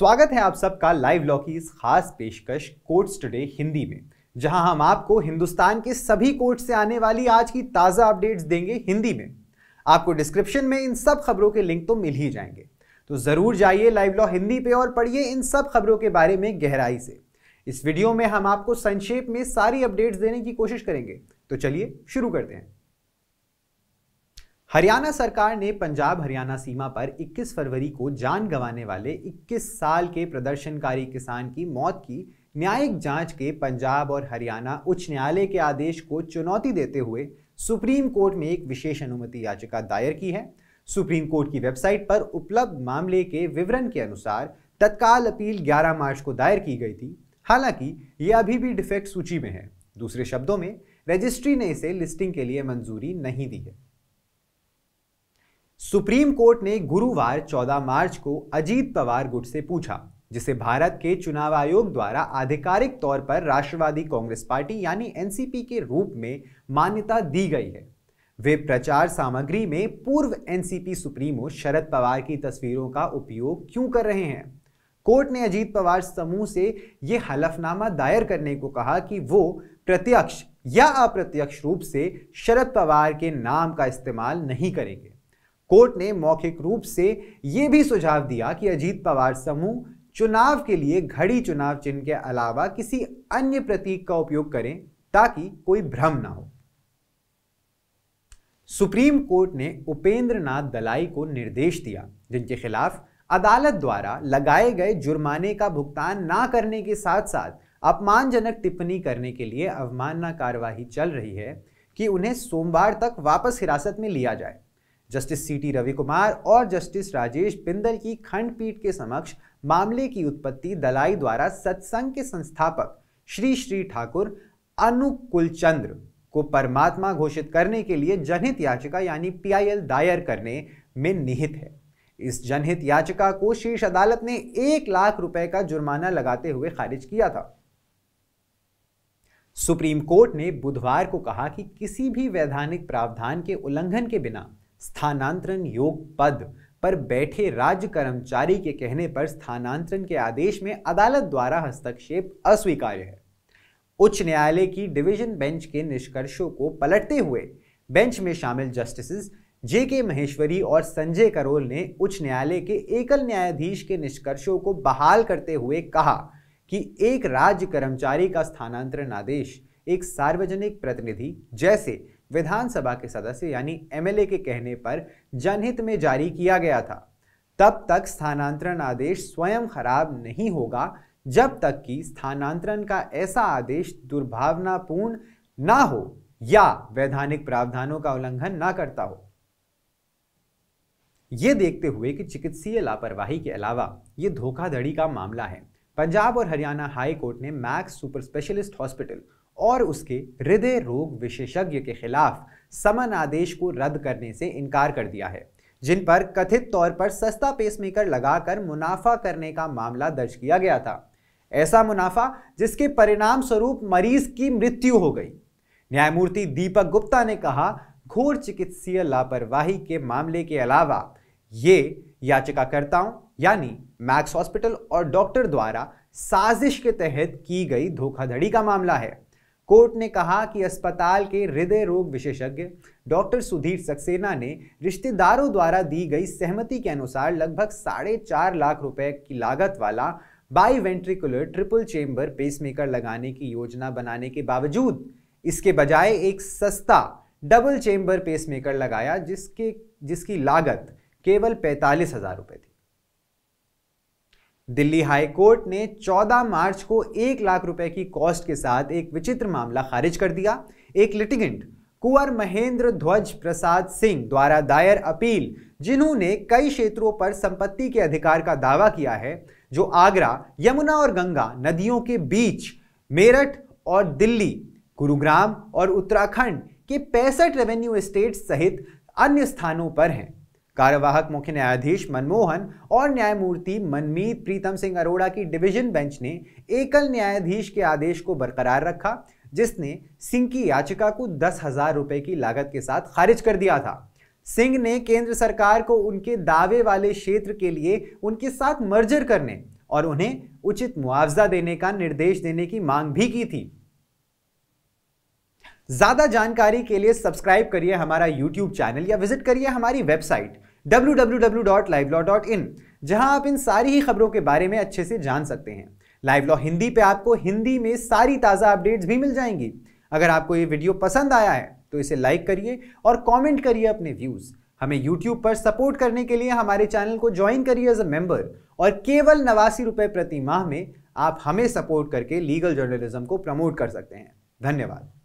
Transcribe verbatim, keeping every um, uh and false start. स्वागत है आप सबका लाइवलॉ की इस खास पेशकश कोर्ट्स टुडे हिंदी में, जहां हम आपको हिंदुस्तान के सभी कोर्ट से आने वाली आज की ताज़ा अपडेट्स देंगे हिंदी में। आपको डिस्क्रिप्शन में इन सब खबरों के लिंक तो मिल ही जाएंगे, तो ज़रूर जाइए लाइवलॉ हिंदी पे और पढ़िए इन सब खबरों के बारे में गहराई से। इस वीडियो में हम आपको संक्षेप में सारी अपडेट्स देने की कोशिश करेंगे, तो चलिए शुरू करते हैं। हरियाणा सरकार ने पंजाब हरियाणा सीमा पर इक्कीस फरवरी को जान गंवाने वाले इक्कीस साल के प्रदर्शनकारी किसान की मौत की न्यायिक जांच के पंजाब और हरियाणा उच्च न्यायालय के आदेश को चुनौती देते हुए सुप्रीम कोर्ट में एक विशेष अनुमति याचिका दायर की है। सुप्रीम कोर्ट की वेबसाइट पर उपलब्ध मामले के विवरण के अनुसार तत्काल अपील ग्यारह मार्च को दायर की गई थी, हालांकि ये अभी भी डिफेक्ट सूची में है। दूसरे शब्दों में, रजिस्ट्री ने इसे लिस्टिंग के लिए मंजूरी नहीं दी है। सुप्रीम कोर्ट ने गुरुवार चौदह मार्च को अजीत पवार गुट से पूछा, जिसे भारत के चुनाव आयोग द्वारा आधिकारिक तौर पर राष्ट्रवादी कांग्रेस पार्टी यानी एनसीपी के रूप में मान्यता दी गई है, वे प्रचार सामग्री में पूर्व एनसीपी सुप्रीमो शरद पवार की तस्वीरों का उपयोग क्यों कर रहे हैं। कोर्ट ने अजीत पवार समूह से यह हलफनामा दायर करने को कहा कि वो प्रत्यक्ष या अप्रत्यक्ष रूप से शरद पवार के नाम का इस्तेमाल नहीं करेंगे। कोर्ट ने मौखिक रूप से यह भी सुझाव दिया कि अजीत पवार समूह चुनाव के लिए घड़ी चुनाव चिन्ह के अलावा किसी अन्य प्रतीक का उपयोग करें ताकि कोई भ्रम ना हो। सुप्रीम कोर्ट ने उपेंद्र नाथ दलाई को निर्देश दिया, जिनके खिलाफ अदालत द्वारा लगाए गए जुर्माने का भुगतान ना करने के साथ साथ अपमानजनक टिप्पणी करने के लिए अवमानना कार्यवाही चल रही है, कि उन्हें सोमवार तक वापस हिरासत में लिया जाए। Justice C T Ravi Kumar और जस्टिस राजेश बिंदल की खंडपीठ के समक्ष मामले की उत्पत्ति दलाई द्वारा सत्संग के संस्थापक श्री श्री ठाकुर अनुकुलचंद्र को परमात्मा घोषित करने के लिए जनहित याचिका यानी पी आई एल दायर करने में निहित है। इस जनहित याचिका को शीर्ष अदालत ने एक लाख रुपए का जुर्माना लगाते हुए खारिज किया था। सुप्रीम कोर्ट ने बुधवार को कहा कि किसी भी वैधानिक प्रावधान के उल्लंघन के बिना स्थानांतरण योग्य पद पर बैठे राज्य कर्मचारी के कहने पर स्थानांतरण के आदेश में अदालत द्वारा हस्तक्षेप अस्वीकार्य है। उच्च न्यायालय की डिवीजन बेंच के निष्कर्षों को पलटते हुए बेंच में शामिल जस्टिसेस जे के महेश्वरी और संजय करोल ने उच्च न्यायालय के एकल न्यायाधीश के निष्कर्षों को बहाल करते हुए कहा कि एक राज्य कर्मचारी का स्थानांतरण आदेश एक सार्वजनिक प्रतिनिधि जैसे विधानसभा के सदस्य यानी एम एल ए के कहने पर जनहित में जारी किया गया था। तब तक स्थानांतरण आदेश स्वयं खराब नहीं होगा जब तक कि स्थानांतरण का ऐसा आदेश दुर्भावनापूर्ण ना हो या वैधानिक प्रावधानों का उल्लंघन ना करता हो। यह देखते हुए कि चिकित्सीय लापरवाही के अलावा यह धोखाधड़ी का मामला है, पंजाब और हरियाणा हाई कोर्ट ने मैक्स सुपर स्पेशलिस्ट हॉस्पिटल और उसके हृदय रोग विशेषज्ञ के खिलाफ समन आदेश को रद्द करने से इनकार कर दिया है, जिन पर कथित तौर पर सस्ता पेसमेकर लगाकर मुनाफा करने का मामला दर्ज किया गया था। ऐसा मुनाफा जिसके परिणाम स्वरूप मरीज की मृत्यु हो गई। न्यायमूर्ति दीपक गुप्ता ने कहा, घोर चिकित्सीय लापरवाही के मामले के अलावा ये याचिकाकर्ताओं यानी मैक्स हॉस्पिटल और डॉक्टर द्वारा साजिश के तहत की गई धोखाधड़ी का मामला है। कोर्ट ने कहा कि अस्पताल के हृदय रोग विशेषज्ञ डॉक्टर सुधीर सक्सेना ने रिश्तेदारों द्वारा दी गई सहमति के अनुसार लगभग साढ़े चार लाख रुपए की लागत वाला बाईवेंट्रिकुलर ट्रिपल चेंबर पेसमेकर लगाने की योजना बनाने के बावजूद इसके बजाय एक सस्ता डबल चेंबर पेसमेकर लगाया, जिसके जिसकी लागत केवल पैंतालीस हजार रुपये थी। दिल्ली हाई कोर्ट ने चौदह मार्च को एक लाख रुपए की कॉस्ट के साथ एक विचित्र मामला खारिज कर दिया। एक लिटिगेंट कुंवर महेंद्र ध्वज प्रसाद सिंह द्वारा दायर अपील, जिन्होंने कई क्षेत्रों पर संपत्ति के अधिकार का दावा किया है, जो आगरा, यमुना और गंगा नदियों के बीच मेरठ और दिल्ली, गुरुग्राम और उत्तराखंड के पैंसठ रेवेन्यू एस्टेट सहित अन्य स्थानों पर हैं। कार्यवाहक मुख्य न्यायाधीश मनमोहन और न्यायमूर्ति मनमीत प्रीतम सिंह अरोड़ा की डिवीजन बेंच ने एकल न्यायाधीश के आदेश को बरकरार रखा, जिसने सिंह की याचिका को दस हजार रुपए की लागत के साथ खारिज कर दिया था। सिंह ने केंद्र सरकार को उनके दावे वाले क्षेत्र के लिए उनके साथ मर्जर करने और उन्हें उचित मुआवजा देने का निर्देश देने की मांग भी की थी। ज्यादा जानकारी के लिए सब्सक्राइब करिए हमारा यूट्यूब चैनल या विजिट करिए हमारी website W W W dot livelaw dot in, जहां आप इन सारी ही खबरों के बारे में अच्छे से जान सकते हैं। लाइवलॉ हिंदी पे आपको हिंदी में सारी ताज़ा अपडेट्स भी मिल जाएंगी। अगर आपको ये वीडियो पसंद आया है तो इसे लाइक करिए और कमेंट करिए अपने व्यूज़। हमें यूट्यूब पर सपोर्ट करने के लिए हमारे चैनल को ज्वाइन करिए एज अ मेंबर, और केवल नवासी रुपये प्रति माह में आप हमें सपोर्ट करके लीगल जर्नलिज्म को प्रमोट कर सकते हैं। धन्यवाद।